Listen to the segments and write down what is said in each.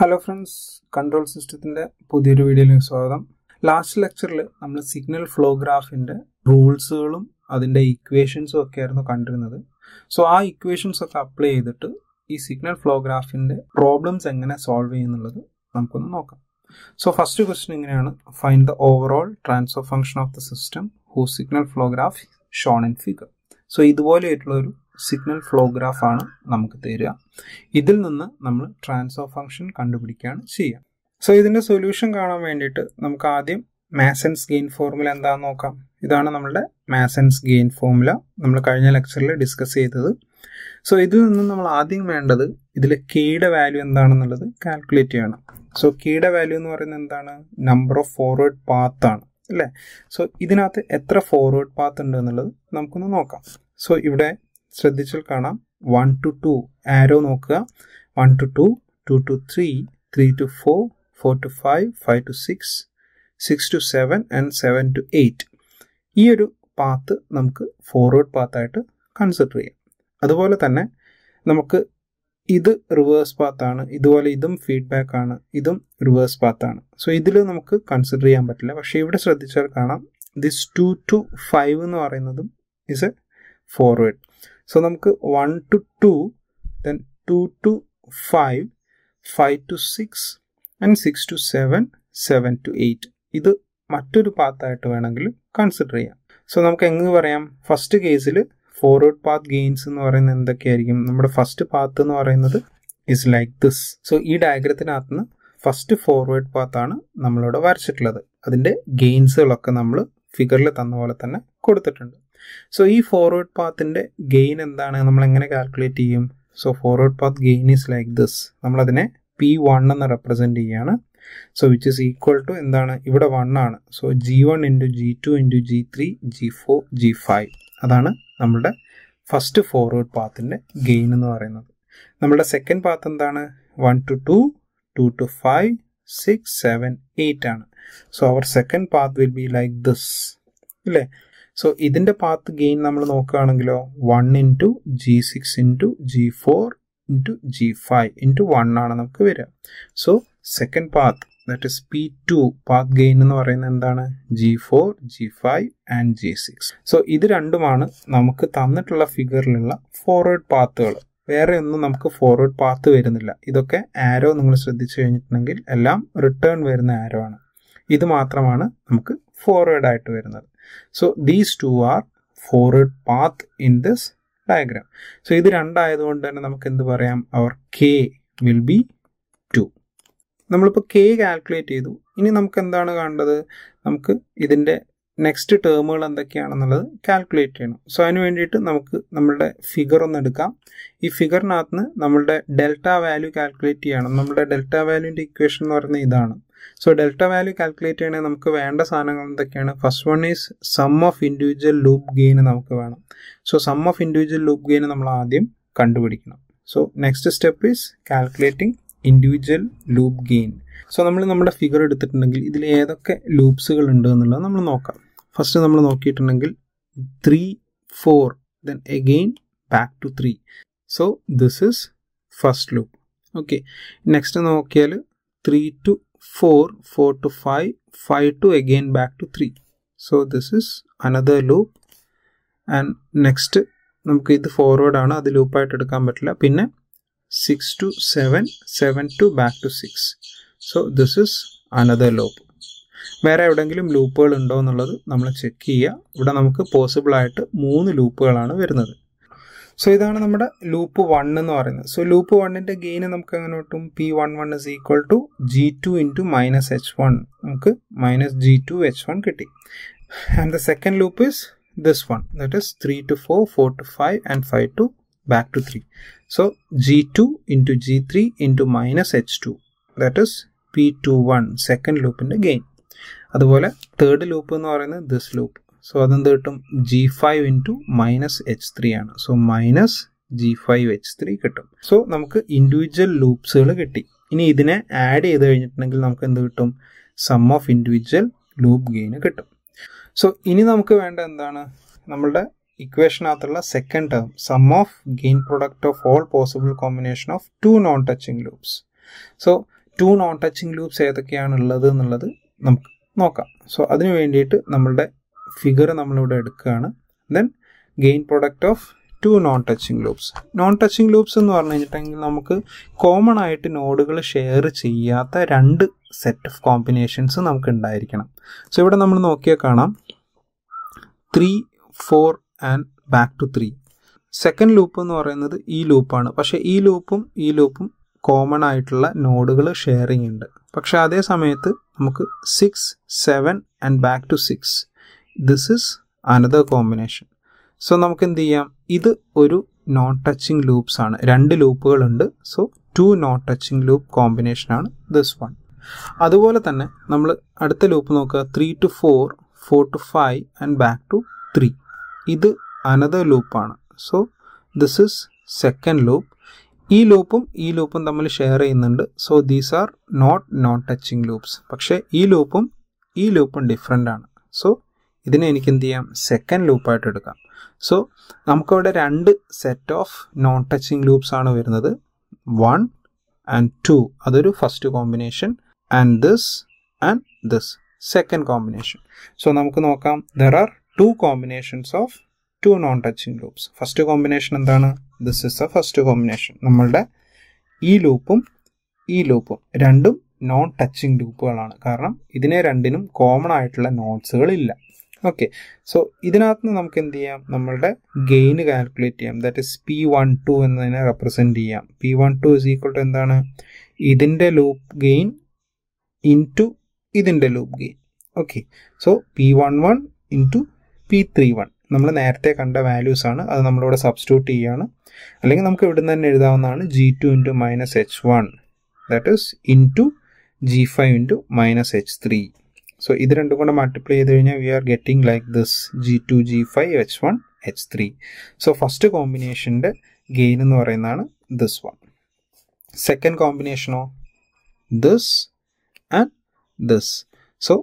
Hello friends, control system in the pudhiyoru video il swagatham. Last lecture il nammal signal flow graph inde rules ulum adinte equations okke irunnu kandirunathu. So aa equations okke apply edittu ee signal flow graph inde problems engane solve cheyyunnullathu namukku nokkam. So first question enganeyanu, find the overall transfer function of the system whose signal flow graph shown in figure. So idupole ettulla oru signal flow graph aanu namukku theriya. Idil ninnu nammal transfer function kandupidikkan cheyyam. So idinte solution kaanan vendittu namukku aadyam Mason's Gain formula endaanu nokkam. Idana nammude Mason's Gain formula nammal kazhinja lecture il discuss cheyidathu. So idil ninnu nammal aadyam vendathu idile k ide value endaanu ennallathu calculate cheyanam. So k ide value ennu parayunna endaanu number of forward path aanu alle. So idinathe etra forward path undu ennallathu namukku nokkam. So ivide ശ്രദ്ധിച്ചാൽ കാണാം 1 to 2 ആരോ നോക്കുക, 1 to 2, 2 to 3, 3 to 4, 4 to 5, 5 to 6, 6 to 7 and 7 to 8. ഈ ഒരു path നമുക്ക് forward പാത്തായിട്ട് consider ചെയ്യാം. അതുപോലെ തന്നെ നമുക്ക് ഇത് റിവേഴ്സ് പാത്താണ്, ഇതുപോലെ ഇതും ഫീഡ്ബാക്ക് ആണ്, ഇതും റിവേഴ്സ് പാത്താണ്. സോ ഇതിൽ നമുക്ക് കൺസിഡർ ചെയ്യാൻ പറ്റില്ല. പക്ഷേ ഇവിടെ ശ്രദ്ധിച്ചാൽ കാണാം ദിസ് 2 to 5 എന്ന് പറയുന്നതും is a forward. So namukku 1 to 2, then 2 to 5, 5 to 6 and 6 to 7, 7 to 8. Idu mattoru path aayittu venengil consider cheyam. So namukku engu parayam, first case il forward path gains ennu parayunna endokke aayirikum, nammada first path ennu parayunnathu is like this. So ee diagramthinathana first forward path aanu nammaloda varachittulladu, adinte gains ulokka nammal figure il thanna pole thanne kodutittundu. So ee forward path inde gain endana nammal engane calculate cheyum. So forward path gain is like this, nammal adine p1 enna represent cheyana. So which is equal to endana ivide 1 aanu. So g1 into g2 into g3 g4 g5 adana nammude first forward path inde gain ennu parayunnathu. Nammude second path endana 1 to 2, 2 to 5, 6 7 8 aanu. So our second path will be like this alle. So idinte path gain nammal nokkaanengilo 1 into g6 into g4 into g5 into 1 aanu namukku vera. So second path, that is p2 path gain ennu parayunna endana g4 g5 and g6. So idu randum aanu namukku tannittulla figure ilulla forward pathukal. വേറെ ഒന്നും നമുക്ക് forward path വരുന്നില്ല. ഇതൊക്കെ ആരോ നിങ്ങൾ ശ്രദ്ധിച്ചു കഴിഞ്ഞിട്ടുണ്ടെങ്കിൽ എല്ലാം return വരുന്ന ആരോ ആണ്. ഇത് മാത്രമാണ് നമുക്ക് ഫോർവേഡ് ആയിട്ട് വരുന്നത്. So these two are forward path in this diagram. So ഇത് രണ്ടായതുകൊണ്ട് തന്നെ നമുക്ക് എന്ത് പറയാം, അവർ കെ വിൽ ബി 2. നമ്മളിപ്പോൾ കെ കാൽക്കുലേറ്റ് ചെയ്തു. ഇനി നമുക്ക് എന്താണ് കാണേണ്ടത്, നമുക്ക് ഇതിൻ്റെ നെക്സ്റ്റ് ടേമുകൾ എന്തൊക്കെയാണെന്നുള്ളത് കാൽക്കുലേറ്റ് ചെയ്യണം. സോ അതിന് വേണ്ടിയിട്ട് നമുക്ക് നമ്മളുടെ ഫിഗർ ഒന്ന് എടുക്കാം. ഈ ഫിഗറിനകത്ത് നിന്ന് നമ്മളുടെ ഡെൽറ്റ വാല്യൂ കാൽക്കുലേറ്റ് ചെയ്യണം. നമ്മുടെ ഡെൽറ്റ വാല്യൂൻ്റെ ഇക്വേഷൻ എന്ന് പറയുന്നത് ഇതാണ്. സോ ഡെൽറ്റ വാല്യൂ കാൽക്കുലേറ്റ് ചെയ്യണേൽ നമുക്ക് വേണ്ട സാധനങ്ങൾ എന്തൊക്കെയാണ്, first one is sum of individual loop gain നമുക്ക് വേണം. So sum of individual loop gain നമ്മൾ ആദ്യം കണ്ടുപിടിക്കണം. So next step is calculating individual loop gain. So നമ്മൾ നമ്മുടെ ഫിഗർ എടുത്തിട്ടുണ്ടെങ്കിൽ ഇതിൽ ഏതൊക്കെ ലൂപ്സുകൾ ഉണ്ട് എന്നുള്ളത് നമ്മൾ നോക്കാം. ഫസ്റ്റ് നമ്മൾ നോക്കിയിട്ടുണ്ടെങ്കിൽ 3 4, then again back to 3. So this is first loop. Okay, next നോക്കിയാൽ 3 to 4, 4 to 5, 5 to again back to 3. So this is another loop. And next നമുക്ക് ഇത് ഫോർവേഡ് ആണ്, അത് ലൂപ്പായിട്ട് എടുക്കാൻ പറ്റില്ല. പിന്നെ 6 to 7, 7 to back to 6. So this is another loop. വേറെ എവിടെയെങ്കിലും ലൂപ്പുകൾ ഉണ്ടോ എന്നുള്ളത് നമ്മൾ ചെക്ക് ചെയ്യുക. ഇവിടെ നമുക്ക് പോസിബിളായിട്ട് 3 ലൂപ്പുകളാണ് വരുന്നത്. സോ ഇതാണ് നമ്മുടെ ലൂപ്പ് 1 എന്ന് പറയുന്നത്. സോ ലൂപ്പ് 1ൻ്റെ ഗെയിൻ നമുക്ക് എങ്ങനെ കിട്ടും, p11 is equal to g2 into minus h1. നമുക്ക് minus g2 h1 കിട്ടി. And the second loop is this one, that is 3 to 4, 4 to 5 and 5 to back to 3. So g2 into g3 into minus h2, that is p21, second ലൂപ്പിൻ്റെ gain. അതുപോലെ third loop എന്ന് പറയുന്നത് this loop. So അതെന്ത് കിട്ടും, g5 into minus h3 ആണ്. So minus g5 h3 കിട്ടും. So നമുക്ക് individual ലൂപ്സുകൾ കിട്ടി. ഇനി ഇതിനെ ആഡ് ചെയ്ത് കഴിഞ്ഞിട്ടുണ്ടെങ്കിൽ നമുക്ക് എന്ത് കിട്ടും, sum of individual loop gain കിട്ടും. സോ ഇനി നമുക്ക് വേണ്ട എന്താണ്, നമ്മളുടെ ഇക്വേഷനകത്തുള്ള second term, sum of gain product of all possible combination of 2 non touching loops. So two non-touching loops ഏതൊക്കെയാണ് ഉള്ളത് എന്നുള്ളത് നമുക്ക് നോക്കാം. സോ അതിനു വേണ്ടിയിട്ട് നമ്മളുടെ ഫിഗർ നമ്മളിവിടെ എടുക്കുകയാണ്. Then gain product of two non-touching loops. Non-touching loops എന്ന് പറഞ്ഞു കഴിഞ്ഞിട്ടുണ്ടെങ്കിൽ നമുക്ക് കോമൺ ആയിട്ട് നോഡുകൾ ഷെയർ ചെയ്യാത്ത രണ്ട് സെറ്റ് ഓഫ് കോമ്പിനേഷൻസ് നമുക്ക് ഉണ്ടായിരിക്കണം. സോ ഇവിടെ നമ്മൾ നോക്കിയാൽ കാണാം 3, 4 and back to 3. Second loop എന്ന് പറയുന്നത് ഈ ലൂപ്പാണ്. പക്ഷേ ഈ ലൂപ്പും കോമൺ ആയിട്ടുള്ള നോഡുകൾ ഷെയറിങ് ഉണ്ട്. പക്ഷേ അതേ സമയത്ത് നമുക്ക് 6, 7 and back to 6. This is another combination. So നമുക്ക് എന്ത് ചെയ്യാം, ഇത് ഒരു നോൺ ടച്ചിങ് ലൂപ്സ് ആണ്. രണ്ട് ലൂപ്പുകളുണ്ട്. So two non touching loop കോമ്പിനേഷനാണ് ദിസ് വൺ. അതുപോലെ തന്നെ നമ്മൾ അടുത്ത ലൂപ്പ് നോക്കുക 3 to 4, 4 to 5 and back to 3. ഇത് അനദർ ലൂപ്പാണ്. So this is second loop. ഈ ലൂപ്പും തമ്മിൽ ഷെയർ ചെയ്യുന്നുണ്ട്. So these are not non touching loops. പക്ഷേ ഈ ലൂപ്പും ഡിഫറെൻ്റ് ആണ്. സോ ഇതിനെ എനിക്ക് എന്ത് ചെയ്യാം, സെക്കൻഡ് ലൂപ്പായിട്ട് എടുക്കാം. സോ നമുക്കവിടെ രണ്ട് set of non touching loops ആണ് വരുന്നത്. 1 and 2 അതൊരു first combination, and this second combination. So നമുക്ക് നോക്കാം, there are two combinations of two non-touching loops. First combination എന്താണ്? This is the first combination. നമ്മളുടെ ഈ ലൂപ്പും രണ്ടും നോൺ ടച്ചിങ് ലൂപ്പുകളാണ്. കാരണം ഇതിനെ രണ്ടിനും കോമൺ ആയിട്ടുള്ള നോട്ട്സുകൾ ഇല്ല. ഓക്കെ. സോ ഇതിനകത്ത് നിന്ന് നമുക്ക് എന്ത് ചെയ്യാം, നമ്മളുടെ ഗെയിൻ കാൽക്കുലേറ്റ് ചെയ്യാം. ദാറ്റ് ഇസ് P12 എന്നതിനെ റെപ്രസെൻറ്റ് ചെയ്യാം. P12 ഇസ് ഈക്വൽ ടു എന്താണ്, ഇതിൻ്റെ ലൂപ്പ് ഗെയിൻ ഇൻ ടു ഇതിൻ്റെ loop gain. Okay. So P11 into P31 നമ്മൾ നേരത്തെ കണ്ട വാല്യൂസ് ആണ്. അത് നമ്മളിവിടെ സബ്സ്റ്റിറ്റ്യൂട്ട് ചെയ്യുകയാണ്. അല്ലെങ്കിൽ നമുക്ക് ഇവിടെ നിന്ന് തന്നെ എഴുതാവുന്നതാണ് G2 × -H1 that is into G5 × -H3. സോ ഇത് രണ്ടും കൂടെ മൾട്ടിപ്ലൈ ചെയ്ത് കഴിഞ്ഞാൽ we are getting like this G2, G5, H1, H3. So first കോമ്പിനേഷൻ്റെ ഗെയിൻ എന്ന് പറയുന്നതാണ് ദിസ് വൺ. സെക്കൻഡ് കോമ്പിനേഷനോ this and this. So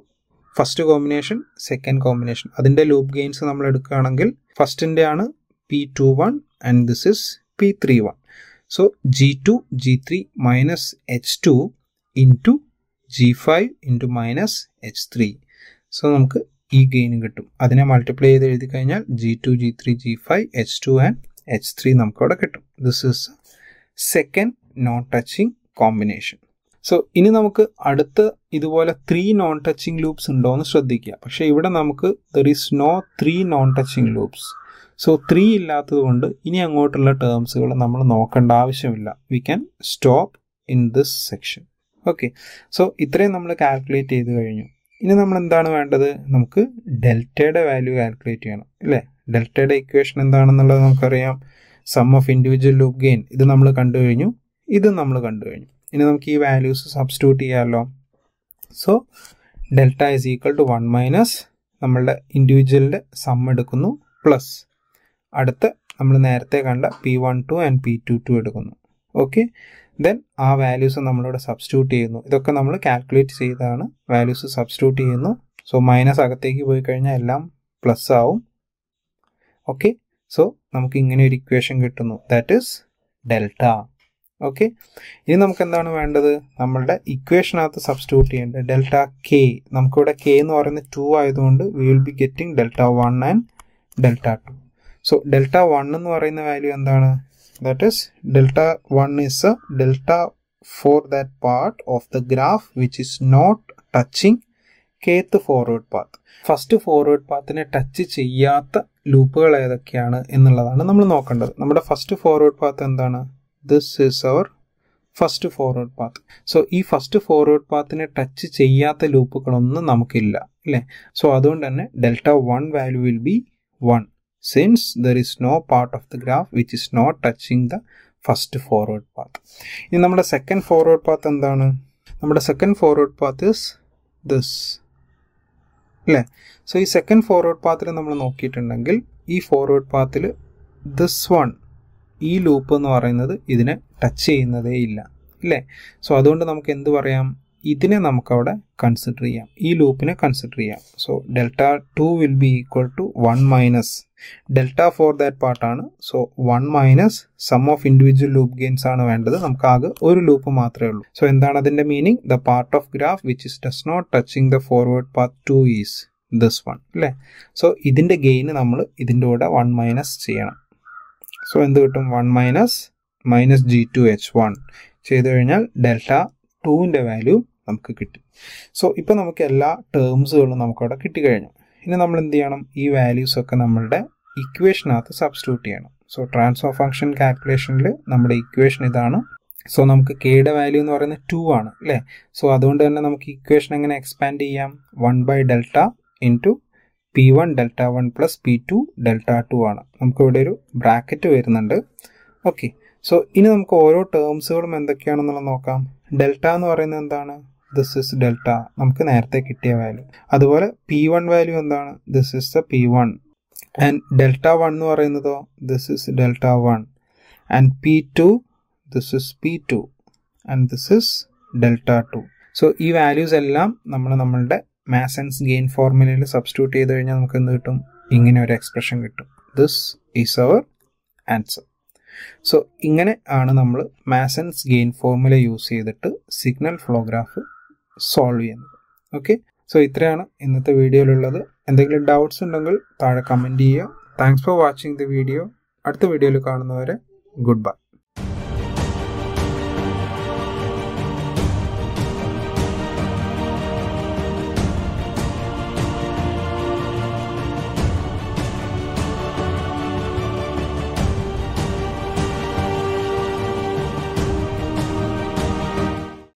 first combination, second combination, അതിൻ്റെ ലൂപ്പ് ഗെയിൻസ് നമ്മൾ എടുക്കുകയാണെങ്കിൽ ഫസ്റ്റിൻ്റെ ആണ് P21 and this is P31. So G2, G3 − H2 into G5 × -H3. So നമുക്ക് ഈ ഗെയിൻ കിട്ടും. അതിനെ മൾട്ടിപ്ലൈ ചെയ്ത് എഴുതി കഴിഞ്ഞാൽ G2, G3, G5, H2 and H3 നമുക്കവിടെ കിട്ടും. This is second non touching combination. So ഇനി നമുക്ക് അടുത്ത ഇതുപോലെ 3 നോൺ ടച്ചിങ് ലൂപ്സ് ഉണ്ടോ എന്ന് ശ്രദ്ധിക്കുക. പക്ഷേ ഇവിടെ നമുക്ക് there is no 3 non touching loops. So 3 ഇല്ലാത്തത് കൊണ്ട് ഇനി അങ്ങോട്ടുള്ള ടേംസുകൾ നമ്മൾ നോക്കേണ്ട ആവശ്യമില്ല. We can stop in this section. Okay. So ഇത്രയും നമ്മൾ കാൽക്കുലേറ്റ് ചെയ്ത് കഴിഞ്ഞു. ഇനി നമ്മൾ എന്താണ് വേണ്ടത്, നമുക്ക് ഡെൽറ്റയുടെ വാല്യൂ കാൽക്കുലേറ്റ് ചെയ്യണം അല്ലേ. ഡെൽറ്റയുടെ ഇക്വേഷൻ എന്താണെന്നുള്ളത് നമുക്കറിയാം. Sum of individual loop gain, ഇത് നമ്മൾ കണ്ടു കഴിഞ്ഞു, ഇത് നമ്മൾ കണ്ടു കഴിഞ്ഞു. ഇനി നമുക്ക് ഈ വാല്യൂസ് സബ്സ്റ്റിറ്റ്യൂട്ട് ചെയ്യാമല്ലോ. So delta is equal to 1 - നമ്മളുടെ ഇൻഡിവിജ്വലിൻ്റെ സം എടുക്കുന്നു, പ്ലസ് അടുത്ത നമ്മൾ നേരത്തെ കണ്ട P12 ആൻഡ് P22 എടുക്കുന്നു. ഓക്കെ. ദെൻ ആ വാല്യൂസ് നമ്മളിവിടെ സബ്സ്റ്റിറ്റ്യൂട്ട് ചെയ്യുന്നു. ഇതൊക്കെ നമ്മൾ കാൽക്കുലേറ്റ് ചെയ്താണ്. വാല്യൂസ് സബ്സ്റ്റിറ്റ്യൂട്ട് ചെയ്യുന്നു. സോ മൈനസ് അകത്തേക്ക് പോയി കഴിഞ്ഞാൽ എല്ലാം പ്ലസ് ആവും. ഓക്കെ. സോ നമുക്ക് ഇങ്ങനെ ഒരു ഇക്വേഷൻ കിട്ടുന്നു. That is delta. ഓക്കെ. ഇനി നമുക്ക് എന്താണ് വേണ്ടത്, നമ്മളുടെ ഇക്വേഷനകത്ത് സബ്സ്റ്റിറ്റ്യൂട്ട് ചെയ്യേണ്ടത് ഡെൽറ്റ കെ. നമുക്കിവിടെ കെ എന്ന് പറയുന്നത് 2 ആയതുകൊണ്ട് we will be getting Δ1 and Δ2. So Δ1 എന്ന് പറയുന്ന വാല്യൂ എന്താണ്, that is Δ1 is delta for that part of the graph which is not touching kth forward path. First forward പാത്തിനെ ടച്ച് ചെയ്യാത്ത ലൂപ്പുകൾ ഏതൊക്കെയാണ് എന്നുള്ളതാണ് നമ്മൾ നോക്കേണ്ടത്. നമ്മുടെ ഫസ്റ്റ് ഫോർവേഡ് പാത്ത് എന്താണ്, this is our first forward path. So ഈ ഫസ്റ്റ് ഫോർവേഡ് പാത്തിനെ ടച്ച് ചെയ്യാത്ത ലൂപ്പുകളൊന്നും നമുക്കില്ല അല്ലേ. സോ അതുകൊണ്ട് തന്നെ Δ1 value will be 1 since there is no part of the graph which is not touching the first forward path. ഇനി നമ്മുടെ സെക്കൻഡ് ഫോർവേഡ് പാത്ത് എന്താണ്, നമ്മുടെ second forward path is this അല്ലേ. സോ ഈ സെക്കൻഡ് ഫോർവേഡ് പാത്തിൽ നമ്മൾ നോക്കിയിട്ടുണ്ടെങ്കിൽ ഈ ഫോർവേഡ് പാത്തിൽ this one ഈ ലൂപ്പ് എന്ന് പറയുന്നത് ഇതിനെ ടച്ച് ചെയ്യുന്നതേ ഇല്ല അല്ലേ. സോ അതുകൊണ്ട് നമുക്ക് എന്ത് പറയാം, ഇതിനെ നമുക്ക് അവിടെ കൺസിഡർ ചെയ്യാം, ഈ ലൂപ്പിനെ കൺസിഡർ ചെയ്യാം. So delta 2 will be equal to 1 minus delta for that പാർട്ടാണ്. So 1 minus sum of individual loop gains ആണ് വേണ്ടത്, നമുക്ക് ആകെ ഒരു ലൂപ്പ് മാത്രമേ ഉള്ളൂ. സോ എന്താണ് അതിൻ്റെ meaning? The part of graph which is does not touching the forward path 2 is this one, അല്ലേ? സോ ഇതിൻ്റെ ഗെയിന് നമ്മൾ ഇതിൻ്റെ കൂടെ 1 മൈനസ് ചെയ്യണം. സോ എന്ത് കിട്ടും? 1 minus minus G two H 1 ചെയ്തു കഴിഞ്ഞാൽ ഡെൽറ്റ 2ൻ്റെ വാല്യൂ നമുക്ക് കിട്ടി. സോ ഇപ്പോൾ നമുക്ക് എല്ലാ ടേംസുകളും നമുക്കവിടെ കിട്ടിക്കഴിഞ്ഞു. ഇനി നമ്മൾ എന്ത് ചെയ്യണം? ഈ വാല്യൂസൊക്കെ നമ്മളുടെ ഇക്വേഷനകത്ത് സബ്സ്റ്റിറ്റ്യൂട്ട് ചെയ്യണം. സോ ട്രാൻസ്ഫർ ഫംഗ്ഷൻ കാൽക്കുലേഷനിൽ നമ്മുടെ ഇക്വേഷൻ ഇതാണ്. സോ നമുക്ക് കെയുടെ വാല്യൂ എന്ന് പറയുന്നത് 2 ആണ്, അല്ലേ? സോ അതുകൊണ്ട് തന്നെ നമുക്ക് ഇക്വേഷൻ എങ്ങനെ എക്സ്പാൻഡ് ചെയ്യാം? 1 by delta into P 1 delta 1 plus P 2 delta 2 ആണ്. നമുക്കിവിടെ ഒരു ബ്രാക്കറ്റ് വരുന്നുണ്ട്. ഓക്കെ, സോ ഇനി നമുക്ക് ഓരോ ടേംസുകളും എന്തൊക്കെയാണെന്നുള്ളത് നോക്കാം. ഡെൽറ്റ എന്ന് പറയുന്നത് എന്താണ്? ദിസ് ഇസ് ഡെൽറ്റ, നമുക്ക് നേരത്തെ കിട്ടിയ വാല്യൂ. അതുപോലെ പി 1 വാല്യൂ എന്താണ്? This is the P 1. And delta 1 എന്ന് പറയുന്നതോ? This is delta 1. And P 2, this is P 2. And this is delta 2. So ഈ വാല്യൂസ് എല്ലാം നമ്മൾ നമ്മളുടെ മാസൺസ് ഗെയിൻ ഫോർമുലയിൽ സബ്സ്റ്റിറ്റ്യൂട്ട് ചെയ്ത് കഴിഞ്ഞാൽ നമുക്ക് എന്ത് കിട്ടും? ഇങ്ങനെ ഒരു എക്സ്പ്രഷൻ കിട്ടും. This is our answer. So ഇങ്ങനെ ആണ് നമ്മൾ മാസൺസ് ഗെയിൻ ഫോർമുല യൂസ് ചെയ്തിട്ട് സിഗ്നൽ ഫ്ലോ ഗ്രാഫ് സോൾവ് ചെയ്യുന്നത്. ഓക്കെ, സോ ഇത്രയാണ് ഇന്നത്തെ വീഡിയോയിലുള്ളത്. എന്തെങ്കിലും ഡൗട്ട്സ് ഉണ്ടെങ്കിൽ താഴെ കമൻറ്റ് ചെയ്യുക. Thanks for watching the video. അടുത്ത വീഡിയോയിൽ കാണുന്നവരെ ഗുഡ് ബൈ.